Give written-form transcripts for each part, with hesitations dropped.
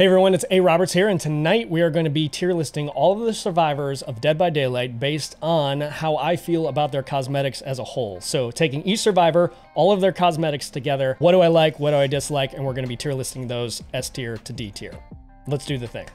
Hey everyone, it's A. Roberts here, and tonight we are going to be tier listing all of the survivors of Dead by Daylight based on how I feel about their cosmetics as a whole. So taking each survivor, all of their cosmetics together, what do I like, what do I dislike, and we're going to be tier listing those S tier to D tier. Let's do the thing.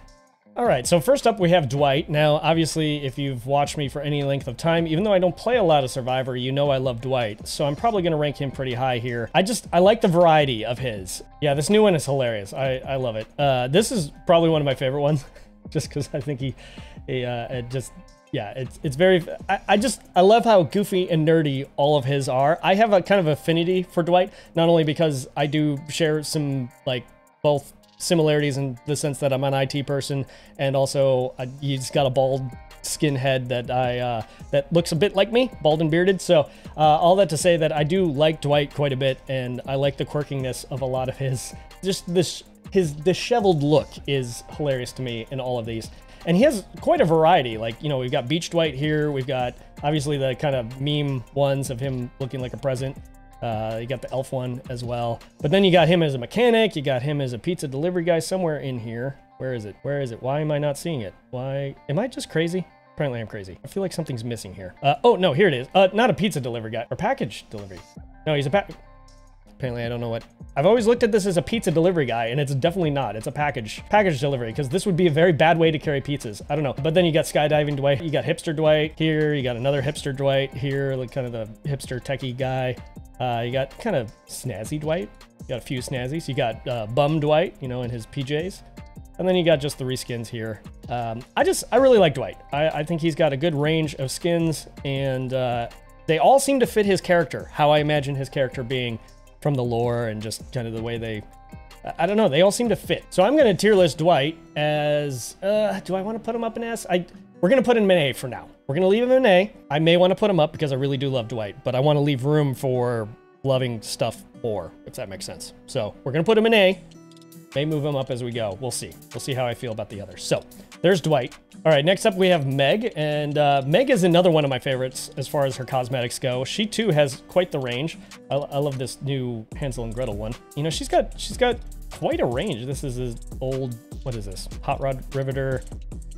All right, so first up we have Dwight. Now, obviously, if you've watched me for any length of time, even though I don't play a lot of Survivor, you know I love Dwight. So I'm probably gonna rank him pretty high here. I like the variety of his. Yeah, this new one is hilarious. I love it. This is probably one of my favorite ones, just because I think I love how goofy and nerdy all of his are. I have a kind of affinity for Dwight, not only because I do share some, like, both similarities in the sense that I'm an IT person, and also he's got a bald skinhead that that looks a bit like me, bald and bearded. So all that to say that I do like Dwight quite a bit, and I like the quirkiness of a lot of his. Just his disheveled look is hilarious to me in all of these, and he has quite a variety. Like, you know, we've got Beach Dwight here. We've got obviously the kind of meme ones of him looking like a present. You got the elf one as well, but then you got him as a mechanic, you got him as a pizza delivery guy somewhere in here. Where is it? Why am I not seeing it? Why am I just crazy? Apparently I'm crazy. I feel like something's missing here. Oh no, here it is. Not a pizza delivery guy, or package delivery. No, he's a apparently I don't know what. I've always looked at this as a pizza delivery guy, and it's definitely not. It's a package delivery, because this would be a very bad way to carry pizzas. I don't know. But then you got skydiving Dwight, you got hipster Dwight here, you got another hipster Dwight here, like kind of the hipster techie guy. You got kind of snazzy Dwight. You got a few snazzies. You got bum Dwight, you know, in his PJs. And then you got just the reskins here. I really like Dwight. I think he's got a good range of skins, and they all seem to fit his character, how I imagine his character being from the lore and just kind of the way they, I don't know, they all seem to fit. So I'm gonna tier list Dwight as, do I wanna put him up in S? We're gonna put him in A for now. We're gonna leave him in A. I may wanna put him up because I really do love Dwight, but I wanna leave room for loving stuff more, if that makes sense. So we're gonna put him in A. May move him up as we go. We'll see. We'll see how I feel about the others. So there's Dwight. All right, next up we have Meg, and Meg is another one of my favorites as far as her cosmetics go. She too has quite the range. I love this new Hansel and Gretel one. You know, she's got quite a range. This is an old, what is this? Hot Rod Riveter,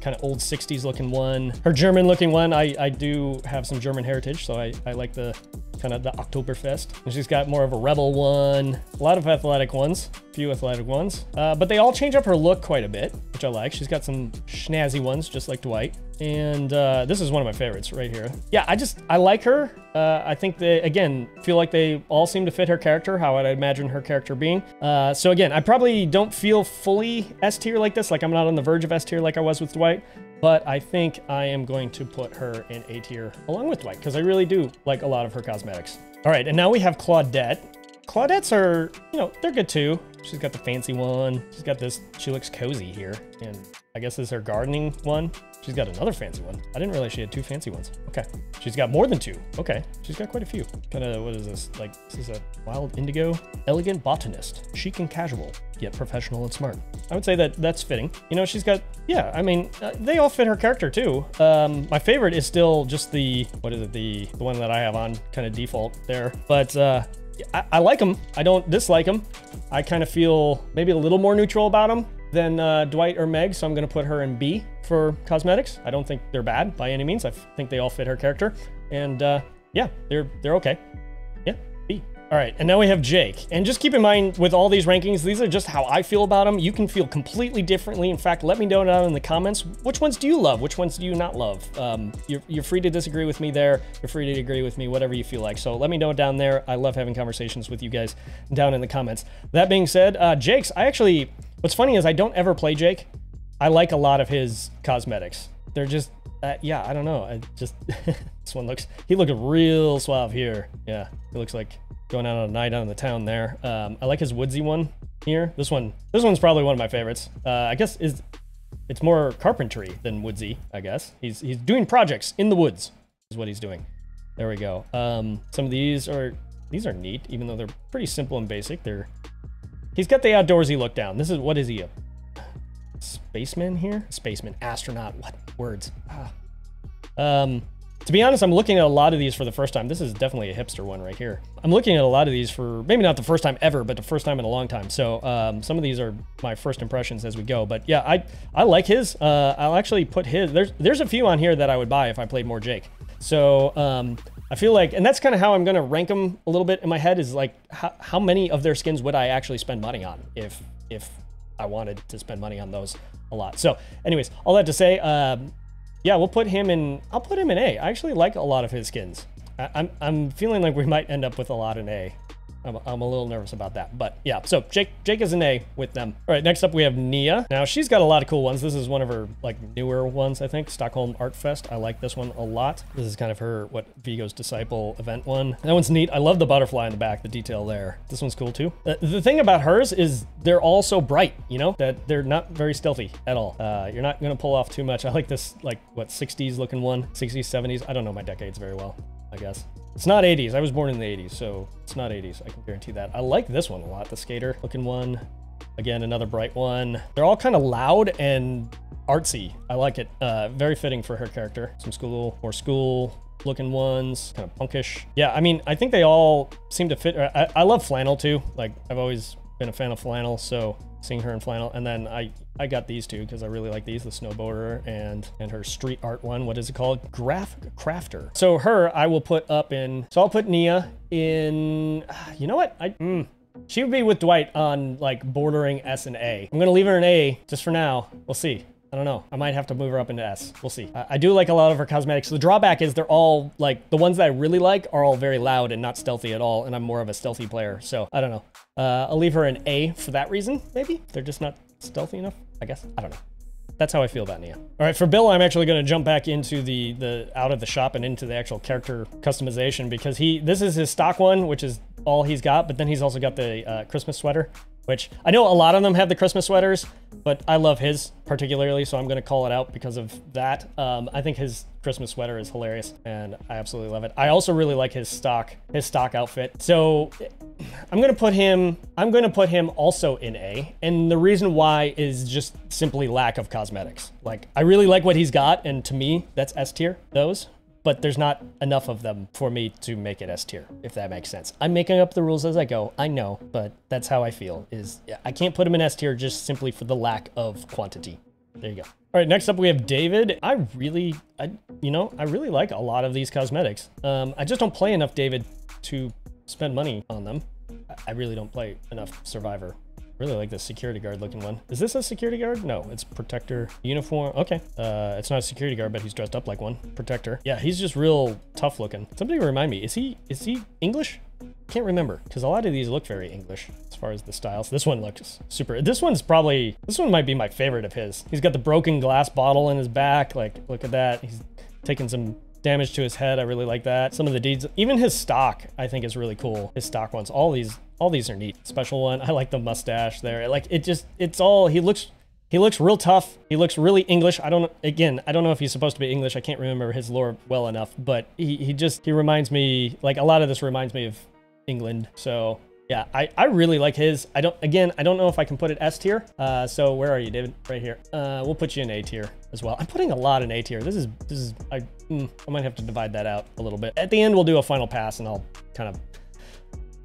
kind of old 60s looking one. Her German looking one, I do have some German heritage, so I like the kind of the Oktoberfest. And she's got more of a rebel one, a lot of athletic ones, few athletic ones, but they all change up her look quite a bit, which I like. She's got some snazzy ones, just like Dwight. And this is one of my favorites right here. Yeah, I like her. I think they, again, feel like they all seem to fit her character, how I'd imagine her character being. So again, I probably don't feel fully S tier like this, like I'm not on the verge of S tier like I was with Dwight, but I think I am going to put her in A tier along with Dwight, because I really do like a lot of her cosmetics. All right, and now we have Claudette. Claudettes are, you know, they're good too. She's got the fancy one. She's got this, she looks cozy here. And I guess this is her gardening one. She's got another fancy one. I didn't realize she had two fancy ones. Okay. She's got more than two. Okay. She's got quite a few. Kind of, what is this? Like, this is a wild indigo. Elegant botanist. Chic and casual, yet professional and smart. I would say that that's fitting. You know, she's got, yeah, I mean, they all fit her character too. My favorite is still just the, what is it? The one that I have on kind of default there. But, I like him. I don't dislike him. I kind of feel maybe a little more neutral about him than Dwight or Meg, so I'm going to put her in B for cosmetics. I don't think they're bad by any means. I think they all fit her character, and yeah, they're okay. Yeah, B. All right, and now we have Jake. And just keep in mind with all these rankings, these are just how I feel about them. You can feel completely differently. In fact, let me know down in the comments, which ones do you love? Which ones do you not love? You're free to disagree with me there. You're free to agree with me, whatever you feel like. So let me know down there. I love having conversations with you guys down in the comments. That being said, Jake's, what's funny is I don't ever play Jake. I like a lot of his cosmetics. They're just, yeah, I don't know. This one looks, he looked real suave here. Yeah, he looks like going out on a night out in the town there. I like his woodsy one here. This one's probably one of my favorites. I guess it's more carpentry than woodsy, I guess. He's doing projects in the woods is what he's doing. There we go. Some of these are neat, even though they're pretty simple and basic. He's got the outdoorsy look down. This is, what is he, a spaceman here? Spaceman, astronaut, what words? To be honest, I'm looking at a lot of these for the first time. This is definitely a hipster one right here. I'm looking at a lot of these for maybe not the first time ever, but the first time in a long time. So some of these are my first impressions as we go. But yeah, I like his. I'll actually put his. There's a few on here that I would buy if I played more Jake. So I feel like, and that's kind of how I'm going to rank them a little bit in my head, is like how many of their skins would I actually spend money on if I wanted to spend money on those a lot. So anyways, all that to say, yeah, we'll put him in, I'll put him in A. I actually like a lot of his skins. I'm feeling like we might end up with a lot in A. I'm a little nervous about that, but yeah, so Jake is an A with them. All right, next up we have Nea. Now she's got a lot of cool ones. This is one of her like newer ones, I think, Stockholm Art Fest. I like this one a lot. This is kind of her, what, Vigo's Disciple event one. That one's neat. I love the butterfly in the back, the detail there. This one's cool too. The thing about hers is they're all so bright, you know, that they're not very stealthy at all. You're not gonna pull off too much. I like this, like what, 60s looking one, 60s, 70s. I don't know my decades very well, I guess. It's not 80s. I was born in the 80s, so it's not 80s. I can guarantee that. I like this one a lot. The skater looking one. Again, another bright one. They're all kind of loud and artsy. I like it. Very fitting for her character. Some school looking ones, kind of punkish. Yeah, I mean, I think they all seem to fit. I love flannel too. Like, I've always been a fan of flannel, so seeing her in flannel. And then I got these two because I really like these, the snowboarder and her street art one. What is it called? Graphic crafter. So her, I will put up in, so I'll put Nea in, you know what? She would be with Dwight on like bordering S and A. I'm gonna leave her an A just for now. We'll see. I don't know. I might have to move her up into S. We'll see. I do like a lot of her cosmetics. The drawback is they're all like, the ones that I really like are all very loud and not stealthy at all. And I'm more of a stealthy player. So I don't know. I'll leave her an A for that reason. Maybe they're just not stealthy enough, I guess. I don't know. That's how I feel about Nea. All right, for Bill, I'm actually going to jump back into the out of the shop and into the actual character customization, because this is his stock one, which is all he's got. But then he's also got the Christmas sweater, which I know a lot of them have the Christmas sweaters, but I love his particularly, so I'm going to call it out because of that. I think his Christmas sweater is hilarious and I absolutely love it. I also really like his stock outfit. So I'm going to put him also in A. And the reason why is just simply lack of cosmetics. Like, I really like what he's got, and to me, that's S tier, those. But there's not enough of them for me to make it S tier, if that makes sense. I'm making up the rules as I go, I know, but that's how I feel, is I can't put him in S tier just simply for the lack of quantity. There you go. All right, next up we have David. I really like a lot of these cosmetics. I just don't play enough David to spend money on them. I really don't play enough Survivor. Really like this security guard looking one. Is this a security guard? No, it's protector uniform. Okay, it's not a security guard, but he's dressed up like one. Protector. Yeah, he's just real tough looking. Somebody remind me, is he English? Can't remember, because a lot of these look very English as far as the styles. This one looks super. This one might be my favorite of his. He's got the broken glass bottle in his back. Like, look at that. He's taking some damage to his head. I really like that. Some of the deeds, even his stock, I think is really cool. His stock ones, all these are neat. Special one, I like the mustache there. Like, it just, it's all, he looks real tough. He looks really English. I don't know if he's supposed to be English. I can't remember his lore well enough, but he reminds me, like, a lot of this reminds me of England. So yeah, I really like his. I don't know if I can put it S tier. So where are you, David? Right here. We'll put you in A tier as well. I'm putting a lot in A tier. I might have to divide that out a little bit. At the end, we'll do a final pass and I'll kind of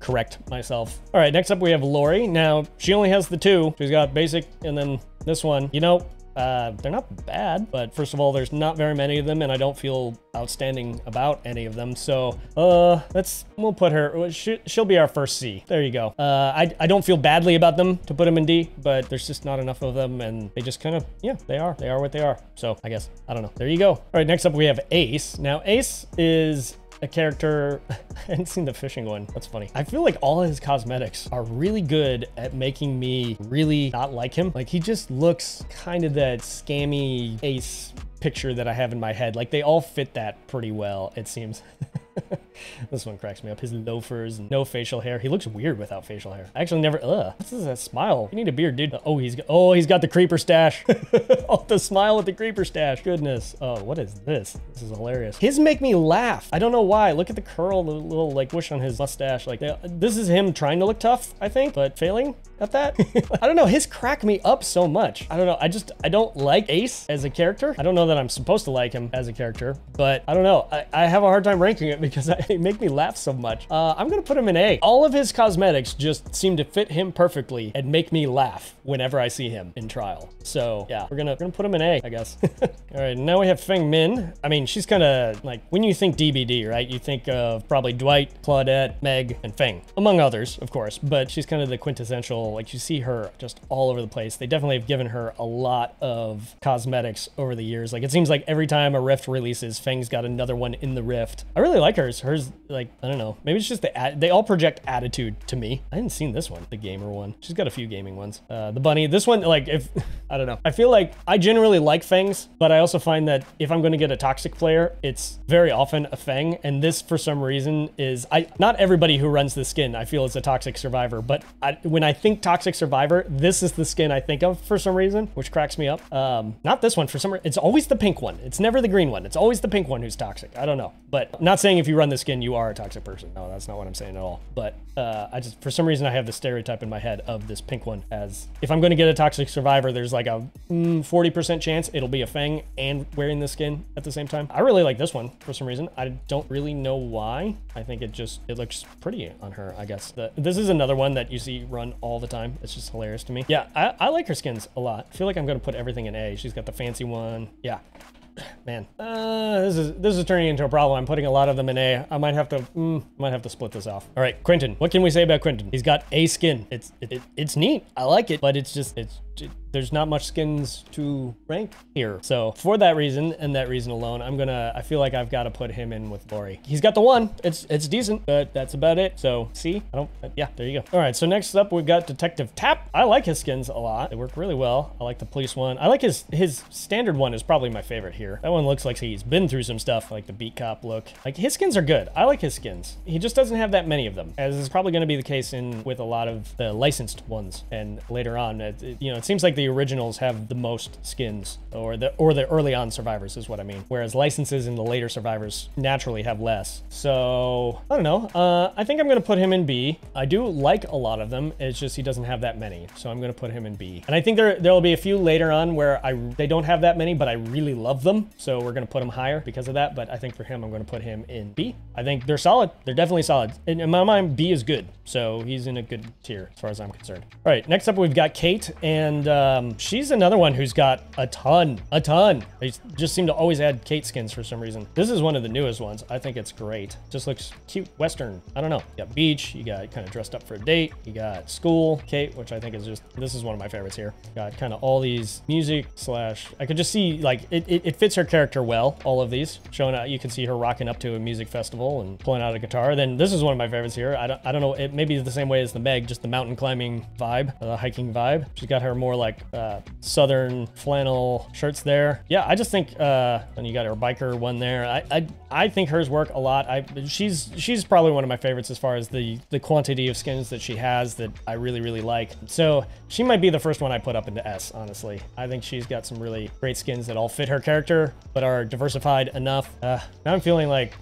correct myself. All right, next up we have Laurie. Now, she only has the two. She's got basic and then this one. You know, they're not bad, but first of all, there's not very many of them and I don't feel outstanding about any of them. So we'll put her, she'll be our first C. There you go. I don't feel badly about them to put them in D, but there's just not enough of them and they just kind of, yeah, they are what they are. So I guess, I don't know. There you go. All right, next up we have Ace. Now Ace is a character, I hadn't seen the fishing one. That's funny. I feel like all of his cosmetics are really good at making me really not like him. Like, he just looks kind of that scammy Ace picture that I have in my head. Like, they all fit that pretty well, it seems. This one cracks me up. His loafers and no facial hair. He looks weird without facial hair. I actually never, This is a smile. You need a beard, dude. Oh, he's got the creeper stash. Oh, the smile with the creeper stash. Goodness. Oh, what is this? This is hilarious. His make me laugh. I don't know why. Look at the curl, the little like wish on his mustache. Like this is him trying to look tough, I think, but failing at that. I don't know. His crack me up so much. I don't know. I don't like Ace as a character. I don't know that I'm supposed to like him as a character, but I don't know. I have a hard time ranking it because they make me laugh so much. I'm gonna put him in A. All of his cosmetics just seem to fit him perfectly and make me laugh whenever I see him in trial. So yeah, we're gonna put him in A, I guess. All right, now we have Feng Min. I mean, she's kind of like, when you think DBD, right? You think of probably Dwight, Claudette, Meg, and Feng, among others, of course, but she's kind of the quintessential, like you see her just all over the place. They definitely have given her a lot of cosmetics over the years. Like it seems like every time a Rift releases, Feng's got another one in the Rift. I really like hers. Hers, like, I don't know. Maybe it's just they all project attitude to me. I hadn't seen this one, the gamer one. She's got a few gaming ones. The bunny, this one, like if, I don't know. I feel like I generally like Fengs, but I also find that if I'm gonna get a toxic player, it's very often a Feng. And this for some reason is, not everybody who runs this skin, I feel is a toxic survivor, but when I think toxic survivor, this is the skin I think of for some reason, which cracks me up. Not this one for some reason. It's always the pink one. It's never the green one. It's always the pink one who's toxic. I don't know, but I'm not saying if you run this skin, you are a toxic person. No, that's not what I'm saying at all. But I just, for some reason, I have the stereotype in my head of this pink one as if I'm going to get a toxic survivor, there's like a 40% chance it'll be a Feng and wearing the skin at the same time. I really like this one for some reason. I don't really know why. I think it looks pretty on her, I guess. This is another one that you see run all the time. It's just hilarious to me. Yeah, I like her skins a lot. I feel like I'm going to put everything in A. She's got the fancy one. Yeah. Man, this is turning into a problem. I'm putting a lot of them in A. I might have to split this off. All right, Quentin. What can we say about Quentin? He's got A skin. It's neat. I like it, but there's not much skins to rank here. So for that reason and that reason alone, I feel like I've got to put him in with Laurie. He's got the one, it's decent, but that's about it. So see, yeah, there you go. All right, so next up we've got Detective Tap. I like his skins a lot. They work really well. I like the police one. I like his standard one is probably my favorite here. That one looks like he's been through some stuff, like the beat cop look. Like his skins are good. I like his skins. He just doesn't have that many of them, as is probably gonna be the case with a lot of the licensed ones. And later on, you know, it seems like the originals have the most skins, or the early on survivors is what I mean, whereas licenses and the later survivors naturally have less. So I don't know. I think I'm gonna put him in B. I do like a lot of them. It's just he doesn't have that many, so I'm gonna put him in B. And I think there'll be a few later on where they don't have that many, but I really love them, so we're gonna put him higher because of that. But I think for him, I'm gonna put him in B. I think they're solid. They're definitely solid. In my mind, B is good, so he's in a good tier as far as I'm concerned. All right, next up we've got Kate, and she's another one who's got a ton. They just seem to always add Kate skins for some reason. This is one of the newest ones. I think it's great. Just looks cute, Western. I don't know. You got beach, you got kind of dressed up for a date, you got school, Kate, which I think is just, this is one of my favorites here. Got kind of all these music slash, I could just see like, it fits her character well, all of these. Showing out, you can see her rocking up to a music festival and pulling out a guitar. Then this is one of my favorites here. I don't know, it maybe is the same way as the Meg, just the mountain climbing vibe, the hiking vibe. She's got her more like southern flannel shirts there. Yeah, I just think and you got her biker one there. I think hers work a lot. She's probably one of my favorites as far as the quantity of skins that she has that I really like. So she might be the first one I put up into S, honestly. I think she's got some really great skins that all fit her character but are diversified enough. Now I'm feeling like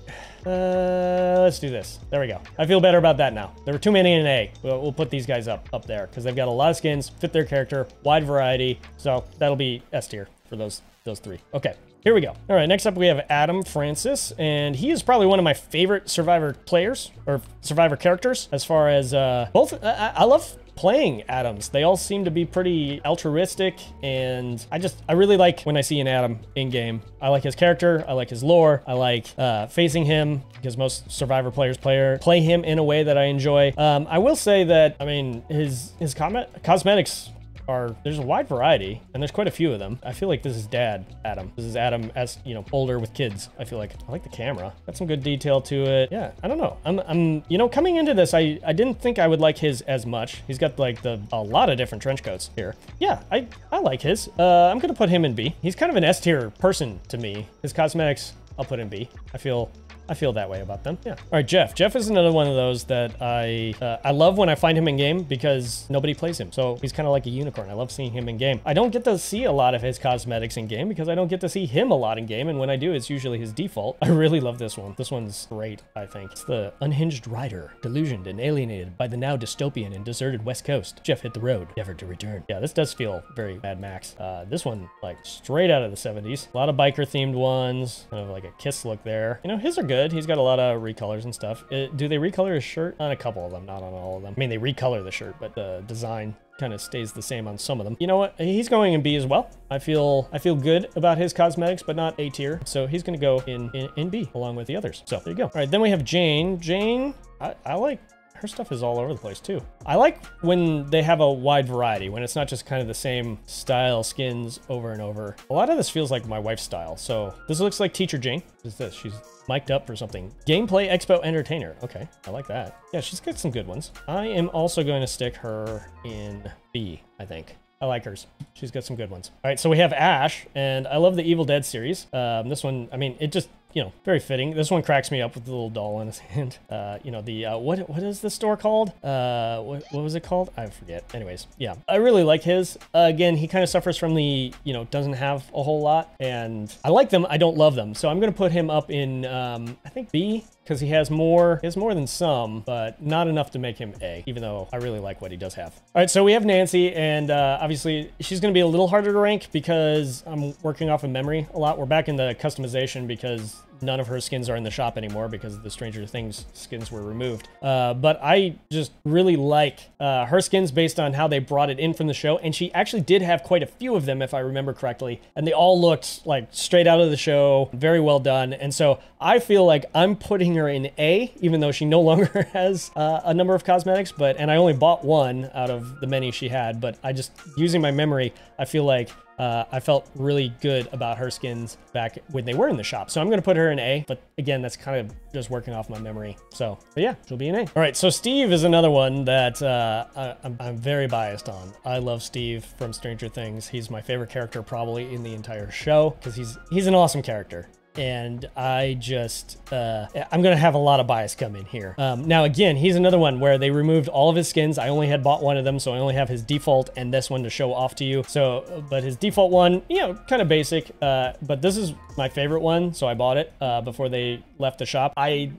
let's do this. There we go. I feel better about that now. There were too many in A. We'll put these guys up there because they've got a lot of skins, fit their character, wide variety. So that'll be S tier for those three. Okay. Here we go. All right, next up we have Adam Francis, and he is probably one of my favorite Survivor players or Survivor characters as far as I love playing Adams. They all seem to be pretty altruistic, and I really like when I see an Adam in game. I like his character, I like his lore, I like facing him, because most Survivor players play him in a way that I enjoy. I will say that, I mean, his cosmetics there's a wide variety, and there's quite a few of them. I feel like this is Adam. This is Adam as, you know, older with kids. I feel like, I like the camera. Got some good detail to it. Yeah, I don't know. You know, coming into this, I didn't think I would like his as much. He's got like a lot of different trench coats here. Yeah, I like his. I'm gonna put him in B. He's kind of an S tier person to me. His cosmetics, I'll put in B. I feel I feel that way about them. Yeah. All right, Jeff. Jeff is another one of those that I love when I find him in game because nobody plays him. So he's kind of like a unicorn. I love seeing him in game. I don't get to see a lot of his cosmetics in game because I don't get to see him a lot in game. And when I do, it's usually his default. I really love this one. This one's great, I think. It's the unhinged rider, delusioned and alienated by the now dystopian and deserted West Coast. Jeff hit the road, never to return. Yeah, this does feel very Mad Max. This one, like straight out of the 70s. A lot of biker themed ones, kind of like a Kiss look there. You know, his are good. He's got a lot of recolors and stuff. Do they recolor his shirt? On a couple of them, not on all of them. I mean, they recolor the shirt, but the design kind of stays the same on some of them. You know what? He's going in B as well. I feel good about his cosmetics, but not A tier. So he's going to go in B along with the others. So there you go. All right, then we have Jane. Jane, I like... her stuff is all over the place too. I like when they have a wide variety, when it's not just kind of the same style skins over and over. A lot of this feels like my wife's style. So this looks like Teacher Jane. What is this? She's mic'd up for something. Gameplay Expo Entertainer. Okay, I like that. Yeah, she's got some good ones. I am also going to stick her in B, I think. I like hers. She's got some good ones. All right, so we have Ash, and I love the Evil Dead series. This one, I mean, it just... you know, very fitting. This one cracks me up with the little doll in his hand. You know, the, what is this store called? What was it called? I forget. Anyways, yeah, I really like his. Again, he kind of suffers from the, you know, doesn't have a whole lot, and I like them. I don't love them. So I'm going to put him up in, I think B, because he has more than some, but not enough to make him A, even though I really like what he does have. All right, so we have Nancy, and obviously she's going to be a little harder to rank because I'm working off of memory a lot. We're back in the customization because none of her skins are in the shop anymore because the Stranger Things skins were removed. But I just really like her skins based on how they brought it in from the show. And she actually did have quite a few of them, if I remember correctly. And they all looked like straight out of the show, very well done. And so I feel like I'm putting her in A, even though she no longer has a number of cosmetics. And I only bought one out of the many she had, but I just, using my memory, I feel like I felt really good about her skins back when they were in the shop. So I'm going to put her in A, but again, that's kind of just working off my memory. So, but yeah, she'll be an A. All right, so Steve is another one that I'm very biased on. I love Steve from Stranger Things. He's my favorite character probably in the entire show because he's an awesome character. And I just, I'm going to have a lot of bias come in here. Now, again, he's another one where they removed all of his skins. I only had bought one of them, so I only have his default and this one to show off to you. So, but his default one, you know, kind of basic, but this is my favorite one. So I bought it before they left the shop. I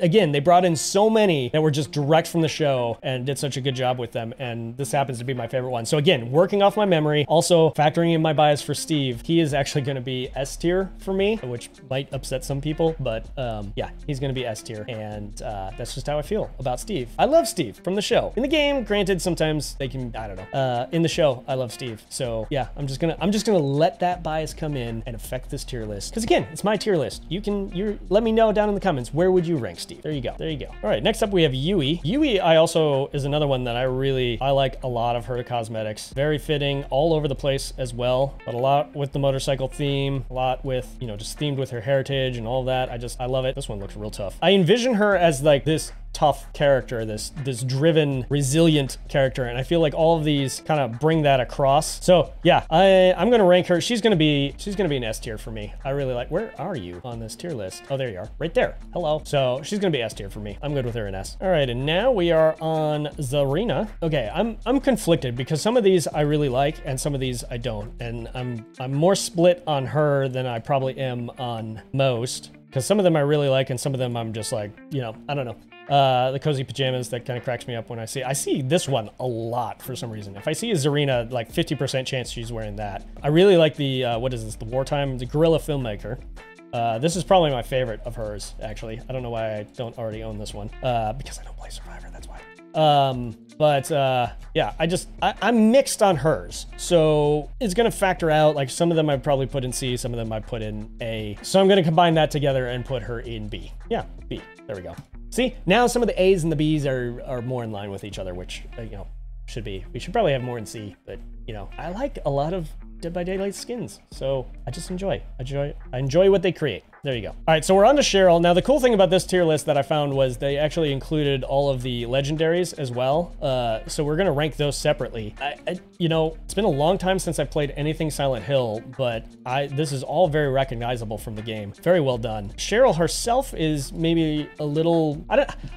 again, they brought in so many that were just direct from the show and did such a good job with them. And this happens to be my favorite one. So again, working off my memory, also factoring in my bias for Steve, he is actually going to be S tier for me, which might upset some people, but yeah, he's gonna be S tier, and that's just how I feel about Steve. I love Steve from the show. In the game, granted, sometimes they can, I don't know. In the show, I love Steve. So yeah, I'm just gonna let that bias come in and affect this tier list. Because again, it's my tier list. You let me know down in the comments, where would you rank Steve? There you go. There you go. All right, next up we have Yui. Yui, I also is another one that I like a lot of her cosmetics. Very fitting, all over the place as well, but a lot with the motorcycle theme, a lot with, you know, just themed with her heritage and all that. I love it. This one looks real tough. I envision her as like this tough character, this driven, resilient character. And I feel like all of these kind of bring that across. So yeah, I'm going to rank her. She's going to be an S tier for me. I really like, where are you on this tier list? Oh, there you are, right there. Hello. So she's going to be S tier for me. I'm good with her in S. All right. And now we are on Zarina. Okay. I'm conflicted because some of these I really like and some of these I don't. And I'm more split on her than I probably am on most, because some of them I really like and some of them I'm just like, you know, I don't know. The cozy pajamas, that kind of cracks me up when I see this one a lot for some reason. If I see a Zarina, like 50% chance she's wearing that. I really like the, what is this? The wartime, the guerrilla filmmaker. This is probably my favorite of hers, actually. I don't know why I don't already own this one, because I don't play Survivor, that's why. Yeah, I'm mixed on hers. So it's going to factor out, like some of them I probably put in C, some of them I put in A. So I'm going to combine that together and put her in B. Yeah, B. There we go. See, now some of the A's and the B's are more in line with each other, which, you know, should be. We should probably have more in C, but, you know, I like a lot of Dead by Daylight skins. So I just enjoy what they create. There you go. All right, so we're on to Cheryl. Now, the cool thing about this tier list that I found was they actually included all of the legendaries as well. So we're going to rank those separately. You know, it's been a long time since I've played anything Silent Hill, but this is all very recognizable from the game. Very well done. Cheryl herself is maybe a little...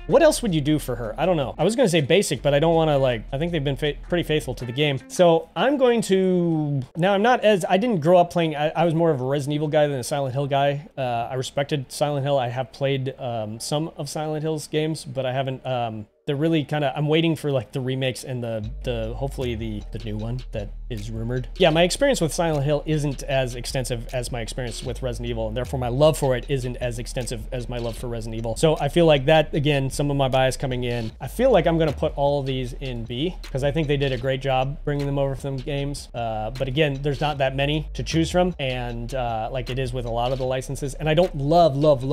What else would you do for her? I don't know. I was going to say basic, but I don't want to, like... I think they've been pretty faithful to the game. So I'm going to... Now, I'm not as... I didn't grow up playing... I was more of a Resident Evil guy than a Silent Hill guy. I respected Silent Hill. I have played some of Silent Hill's games, but I haven't... They're really kind of, I'm waiting for like the remakes and the hopefully the new one that is rumored. Yeah, my experience with Silent Hill isn't as extensive as my experience with Resident Evil, and therefore my love for it isn't as extensive as my love for Resident Evil. So I feel like that, again, some of my bias coming in. I feel like I'm gonna put all of these in B because I think they did a great job bringing them over from games. But again, there's not that many to choose from, and like it is with a lot of the licenses. And I don't love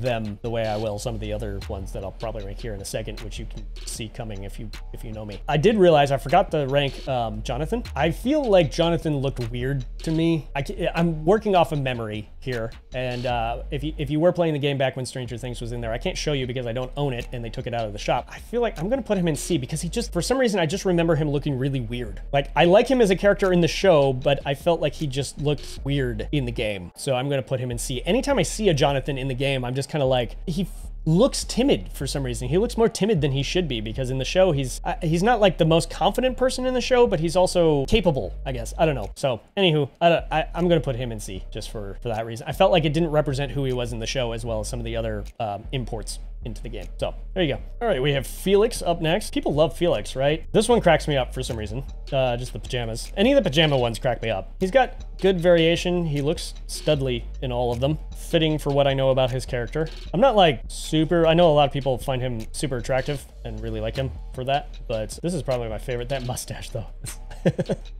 them the way I will some of the other ones that I'll probably rank here in a second, which you can see coming if you know me. I did realize I forgot to rank Jonathan. I feel like Jonathan looked weird to me. I'm working off of memory here, and if you were playing the game back when Stranger Things was in there, I can't show you because I don't own it and they took it out of the shop. I feel like I'm gonna put him in C because he just, for some reason, I just remember him looking really weird. Like, I like him as a character in the show, but I felt like he just looked weird in the game. So I'm gonna put him in C. Anytime I see a Jonathan in the game, I'm just kind of like, he looks timid for some reason. He looks more timid than he should be, because in the show he's not like the most confident person in the show, but he's also capable, I guess. I don't know. So anywho, I'm gonna put him in C just for that reason. I felt like it didn't represent who he was in the show as well as some of the other imports into the game. So there you go. All right, we have Felix up next. People love Felix, right? This one cracks me up for some reason. Just the pajamas. Any of the pajama ones crack me up. He's got good variation. He looks studly in all of them, fitting for what I know about his character. I'm not like super, I know a lot of people find him super attractive and really like him for that, but this is probably my favorite. That mustache though.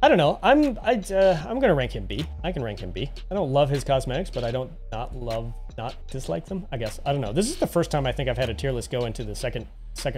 I don't know. I'm gonna rank him B. I can rank him B. I don't love his cosmetics, but I don't not dislike them, I guess. I don't know. This is the first time I think I've had a tier list go into the second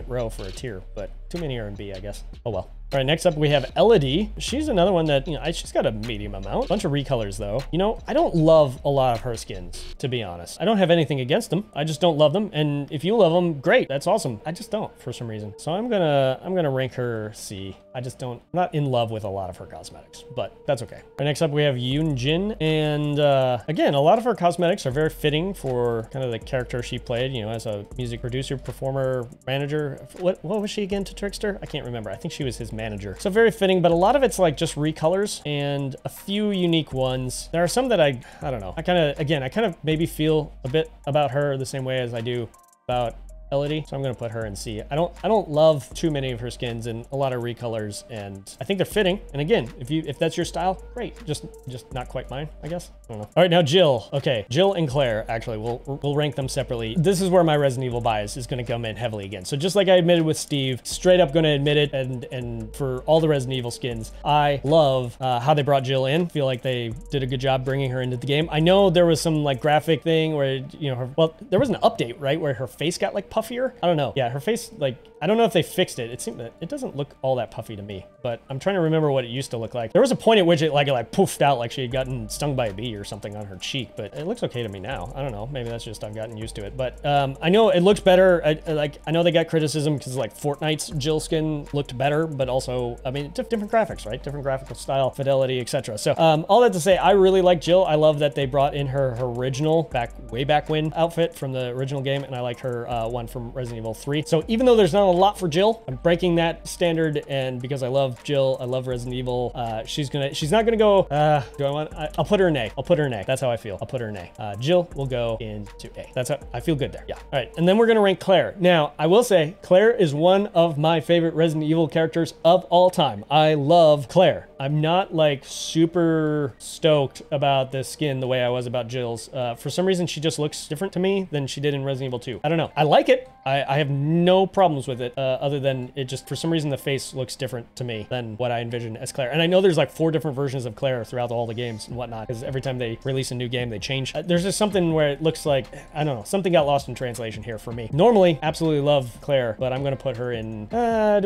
row for a tier, but too many are in B, I guess. Oh well. All right, next up we have Elodie. She's another one that, you know, she's got a medium amount. Bunch of recolors though. You know, I don't love a lot of her skins, to be honest. I don't have anything against them. I just don't love them. And if you love them, great. That's awesome. I just don't for some reason. So I'm gonna rank her C. I just don't, I'm not in love with a lot of her cosmetics, but that's okay. All right, next up we have Yoonjin. And again, a lot of her cosmetics are very fitting for kind of the character she played, you know, as a music producer, performer, manager. What was she again to Trickster? I can't remember. I think she was his manager. So very fitting, but a lot of it's like just recolors and a few unique ones. There are some that I don't know. I kind of maybe feel a bit about her the same way as I do about Elodie. So I'm gonna put her in C. I don't love too many of her skins and a lot of recolors, and I think they're fitting. And again, if that's your style, great. Just not quite mine, I guess. I don't know. All right, now Jill. Okay, Jill and Claire. Actually, we'll rank them separately. This is where my Resident Evil bias is gonna come in heavily again. So just like I admitted with Steve, straight up gonna admit it. And for all the Resident Evil skins, I love how they brought Jill in. Feel like they did a good job bringing her into the game. I know there was some like graphic thing where, you know, there was an update, right, where her face got like puffier? I don't know. Yeah, her face, like, I don't know if they fixed it. It seemed that it doesn't look all that puffy to me, but I'm trying to remember what it used to look like. There was a point at which it like poofed out, like she had gotten stung by a bee or something on her cheek, but it looks okay to me now. I don't know. Maybe that's just, I've gotten used to it, but I know it looks better. I know they got criticism because like Fortnite's Jill skin looked better, but also, I mean, different graphics, right? Different graphical style, fidelity, etc. So all that to say, I really like Jill. I love that they brought in her original way back when outfit from the original game, and I like her one from Resident Evil 3. So even though there's not a lot for Jill, I'm breaking that standard, and because I love Jill, I love Resident Evil, she's not gonna go, I'll put her in A. I'll put her in A. That's how I feel. I'll put her in A. Jill will go into A. That's how I feel good there. Yeah. All right. And then we're gonna rank Claire. Now, I will say Claire is one of my favorite Resident Evil characters of all time. I love Claire. I'm not like super stoked about this skin the way I was about Jill's. For some reason, she just looks different to me than she did in Resident Evil 2. I don't know. I like it. I have no problems with with it, other than it just, for some reason, the face looks different to me than what I envisioned as Claire. And I know there's like 4 different versions of Claire throughout all the games and whatnot, because every time they release a new game, they change. There's just something where it looks like, I don't know, something got lost in translation here for me. Normally, absolutely love Claire, but I'm gonna put her in, do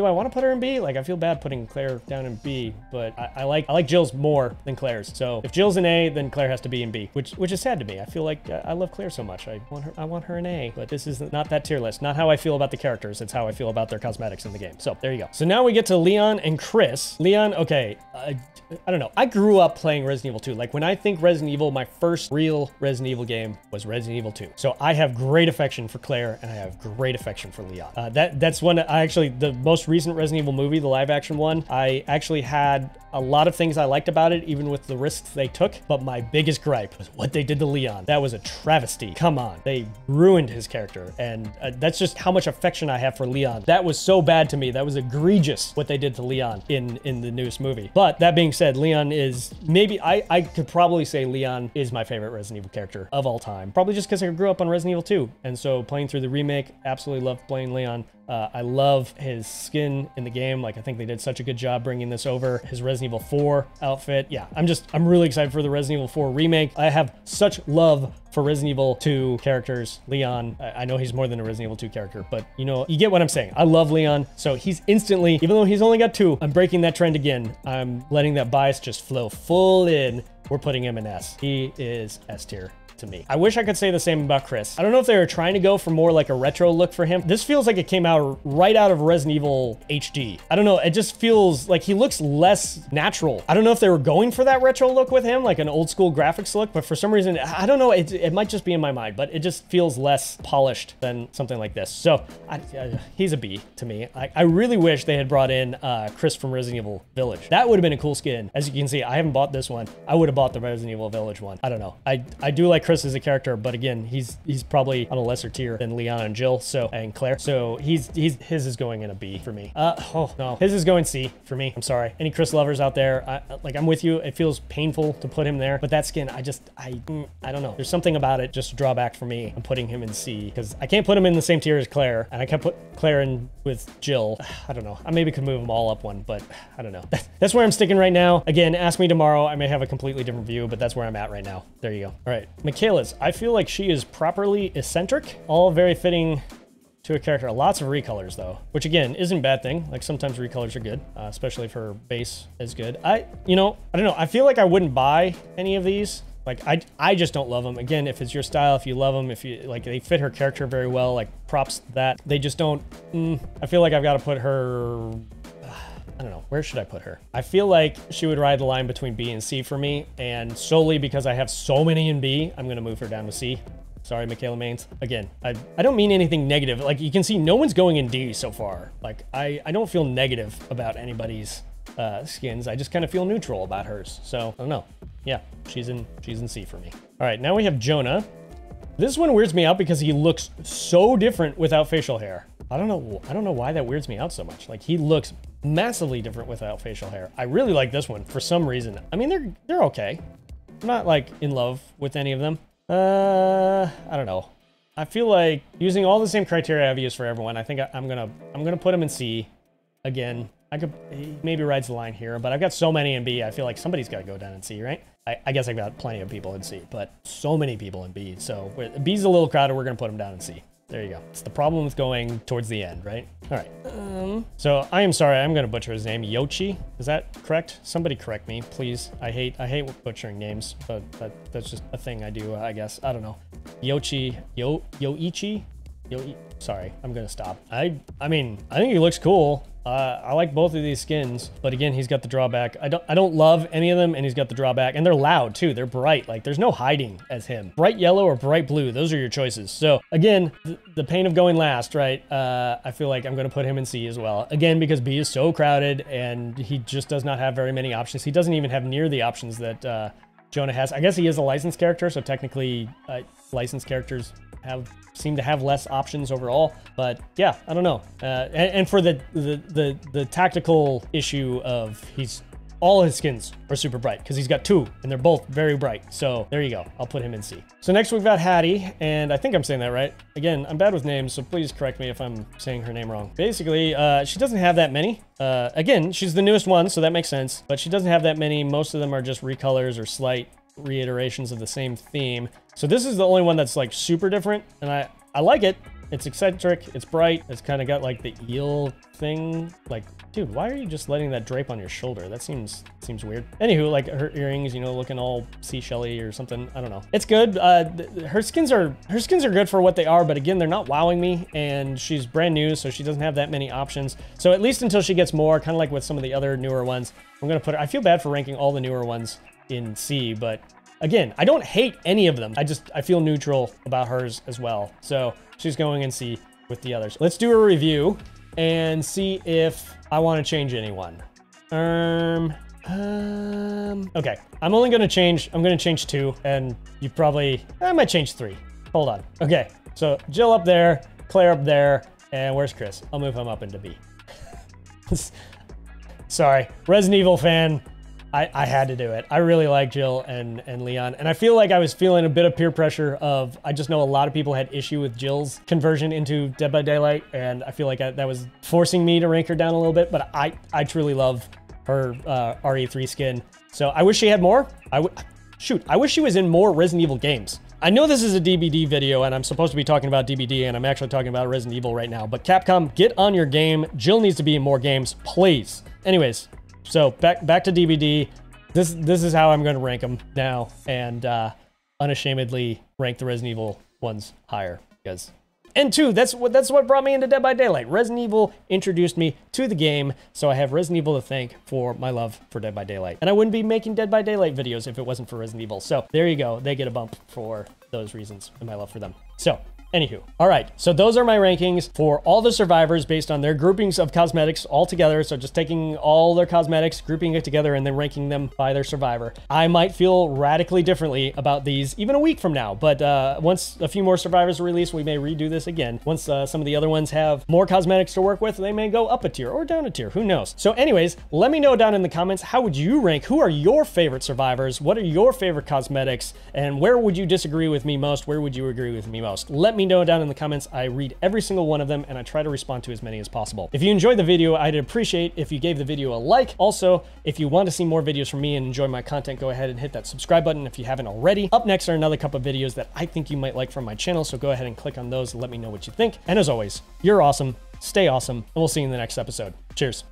I want to put her in B? Like, I feel bad putting Claire down in B, but I like Jill's more than Claire's. So if Jill's in A, then Claire has to be in B, which is sad to me. I feel like I love Claire so much. I want her in A, but this is not that tier list. Not how I feel about the characters. It's how I feel about their cosmetics in the game. So there you go. So now we get to Leon and Chris. Leon, okay, I don't know. I grew up playing Resident Evil 2. Like, when I think Resident Evil, my first real Resident Evil game was Resident Evil 2. So I have great affection for Claire and I have great affection for Leon. That's one I actually, the most recent Resident Evil movie, the live action one, I actually had a lot of things I liked about it, even with the risks they took. But my biggest gripe was what they did to Leon. That was a travesty. Come on. They ruined his character. And that's just how much affection I have for Leon. That was so bad to me. That was egregious what they did to Leon in the newest movie. But that being said, Leon is maybe, I could probably say Leon is my favorite Resident Evil character of all time. Probably just because I grew up on Resident Evil 2. And so playing through the remake, absolutely loved playing Leon. I love his skin in the game. Like, I think they did such a good job bringing this over. His Resident Evil 4 outfit. Yeah, I'm really excited for the Resident Evil 4 remake. I have such love for Resident Evil 2 characters. Leon, I know he's more than a Resident Evil 2 character, but you know, you get what I'm saying. I love Leon. So he's instantly, even though he's only got 2, I'm breaking that trend again. I'm letting that bias just flow full in. We're putting him in S. He is S tier to me. I wish I could say the same about Chris. I don't know if they were trying to go for more like a retro look for him. This feels like it came out right out of Resident Evil HD. I don't know. It just feels like he looks less natural. I don't know if they were going for that retro look with him, like an old school graphics look, but for some reason, I don't know. It might just be in my mind, but it just feels less polished than something like this. So he's a B to me. I really wish they had brought in Chris from Resident Evil Village. That would have been a cool skin. As you can see, I haven't bought this one. I would have bought the Resident Evil Village one. I don't know. I do like Chris as a character, but again, he's probably on a lesser tier than Leon and Jill, and Claire. So his is going in a B for me. Oh no, his is going C for me. I'm sorry. Any Chris lovers out there? I'm with you. It feels painful to put him there, but that skin, I don't know. There's something about it, just a drawback for me. I'm putting him in C because I can't put him in the same tier as Claire, and I can't put Claire in with Jill. I don't know. I maybe could move them all up one, but I don't know. That's where I'm sticking right now. Again, ask me tomorrow. I may have a completely different view, but that's where I'm at right now. There you go. All right. Michaela's, I feel like she is properly eccentric, all very fitting to a character. Lots of recolors though, which again, isn't a bad thing. Like sometimes recolors are good, especially if her base is good. I don't know. I feel like I wouldn't buy any of these. Like I just don't love them. Again, if it's your style, if you love them, if you like, they fit her character very well, like props to that. They just don't, I feel like I've got to put her, I don't know. Where should I put her? I feel like she would ride the line between B and C for me. And solely because I have so many in B, I'm going to move her down to C. Sorry, Michaela Maines. Again, I don't mean anything negative. Like you can see, no one's going in D so far. Like I don't feel negative about anybody's skins. I just kind of feel neutral about hers. So I don't know. Yeah, she's in C for me. All right, now we have Jonah. This one weirds me out because he looks so different without facial hair. I don't know why that weirds me out so much. Like he looks massively different without facial hair. I really like this one for some reason. I mean, they're okay. I'm not like in love with any of them. I don't know. I feel like using all the same criteria I've used for everyone, I think I'm gonna put him in C again. I could maybe rides the line here, but I've got so many in B. I feel like somebody's got to go down in C, right? I guess I've got plenty of people in C, but so many people in B. So B's a little crowded. We're gonna put him down in C. There you go. It's the problem with going towards the end, right? All right. So I am sorry. I'm going to butcher his name. Yoichi. Is that correct? Somebody correct me, please. I hate butchering names, but that's just a thing I do, I guess. I don't know. Yoichi. Sorry. I'm going to stop. I mean, I think he looks cool. I like both of these skins, but again, he's got the drawback. I don't love any of them, and he's got the drawback, and they're loud too. They're bright. Like there's no hiding as him. Bright yellow or bright blue. Those are your choices. So again, the pain of going last, right? I feel like I'm going to put him in C as well. Again, because B is so crowded and he just does not have very many options. He doesn't even have near the options that Jonah has. I guess he is a licensed character. So technically licensed characters seem to have less options overall, but yeah, I don't know. And for the tactical issue of he's all his skins are super bright because he's got two and they're both very bright. So there you go. I'll put him in C. So next we've got Hattie, and I think I'm saying that right. Again, I'm bad with names, so please correct me if I'm saying her name wrong. Basically, she doesn't have that many. Again, she's the newest one, so that makes sense, but she doesn't have that many. Most of them are just recolors or slight reiterations of the same theme. So this is the only one that's like super different, and I like it. It's eccentric, it's bright, it's kind of got like the eel thing. Like, dude, why are you just letting that drape on your shoulder? That seems weird. Anywho, like her earrings, you know, looking all seashelly or something. I don't know. It's good. Her skins are good for what they are, but again, they're not wowing me, and she's brand new, so she doesn't have that many options. So at least until she gets more, kind of like with some of the other newer ones, I'm gonna put her, I feel bad for ranking all the newer ones in C, but again, I don't hate any of them. I feel neutral about hers as well. So she's going in C with the others. Let's do a review and see if I want to change anyone. Okay, I'm gonna change two, and you probably, I might change three. Hold on. Okay, so Jill up there, Claire up there, and where's Chris? I'll move him up into B. Sorry, Resident Evil fan. I had to do it. I really like Jill and Leon, and I feel like I was feeling a bit of peer pressure of, I just know a lot of people had issue with Jill's conversion into Dead by Daylight, and I feel like that was forcing me to rank her down a little bit, but I truly love her RE3 skin. So I wish she had more. I wish she was in more Resident Evil games. I know this is a DBD video and I'm supposed to be talking about DBD, and I'm actually talking about Resident Evil right now, but Capcom, get on your game. Jill needs to be in more games, please. Anyways. So back to DBD. This is how I'm going to rank them now, and unashamedly rank the Resident Evil ones higher, because and two, that's what brought me into Dead by Daylight. Resident Evil introduced me to the game, so I have Resident Evil to thank for my love for Dead by Daylight. And I wouldn't be making Dead by Daylight videos if it wasn't for Resident Evil. So there you go. They get a bump for those reasons and my love for them. So anywho, all right, so those are my rankings for all the survivors based on their groupings of cosmetics all together. So just taking all their cosmetics, grouping it together, and then ranking them by their survivor. I might feel radically differently about these even a week from now, but once a few more survivors are released, we may redo this again. Once some of the other ones have more cosmetics to work with, they may go up a tier or down a tier, who knows? So anyways, let me know down in the comments, how would you rank? Who are your favorite survivors? What are your favorite cosmetics? And where would you disagree with me most? Where would you agree with me most? Let me know down in the comments. I read every single one of them, and I try to respond to as many as possible. If you enjoyed the video, I'd appreciate if you gave the video a like. Also, if you want to see more videos from me and enjoy my content, go ahead and hit that subscribe button if you haven't already. Up next are another couple of videos that I think you might like from my channel, so go ahead and click on those and let me know what you think. And as always, you're awesome, stay awesome, and we'll see you in the next episode. Cheers.